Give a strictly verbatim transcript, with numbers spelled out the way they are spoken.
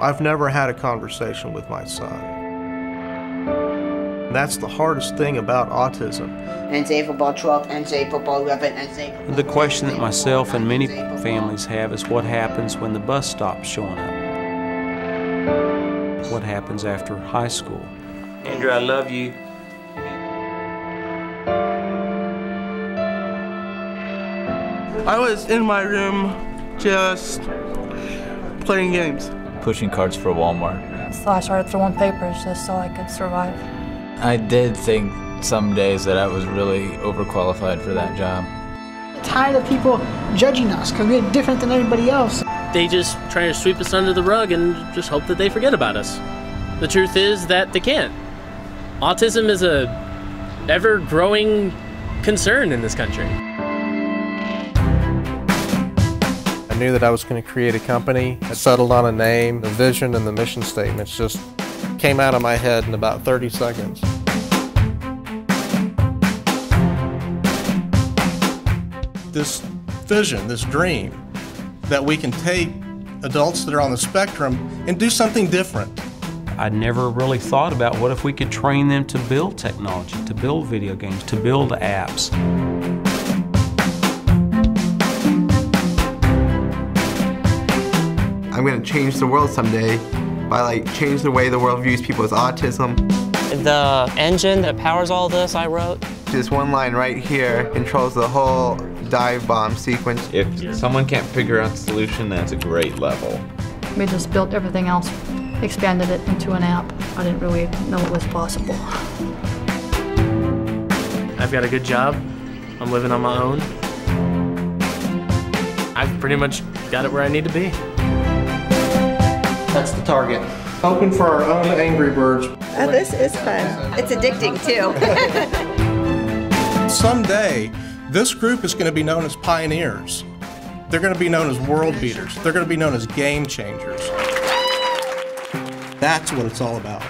I've never had a conversation with my son. That's the hardest thing about autism. Unsavable truck, unsavable weapon, unsavable. The question that myself and many families have is what happens when the bus stops showing up? What happens after high school? Andrew, I love you. I was in my room just playing games. Pushing carts for Walmart. So I started throwing papers just so I could survive. I did think some days that I was really overqualified for that job. I'm tired of people judging us because we're different than everybody else. They just try to sweep us under the rug and just hope that they forget about us. The truth is that they can't. Autism is a ever-growing concern in this country. I knew that I was going to create a company. I settled on a name, the vision, and the mission statements just came out of my head in about thirty seconds. This vision, this dream, that we can take adults that are on the spectrum and do something different. I never really thought about what if we could train them to build technology, to build video games, to build apps. I'm going to change the world someday by like change the way the world views people with autism. The engine that powers all this I wrote. This one line right here controls the whole dive bomb sequence. If someone can't figure out the solution, that's a great level. We just built everything else, expanded it into an app. I didn't really know it was possible. I've got a good job. I'm living on my own. I've pretty much got it where I need to be. That's the target. Hoping for our own Angry Birds. Oh, this is fun. It's addicting, too. Someday, this group is going to be known as pioneers. They're going to be known as world beaters. They're going to be known as game changers. That's what it's all about.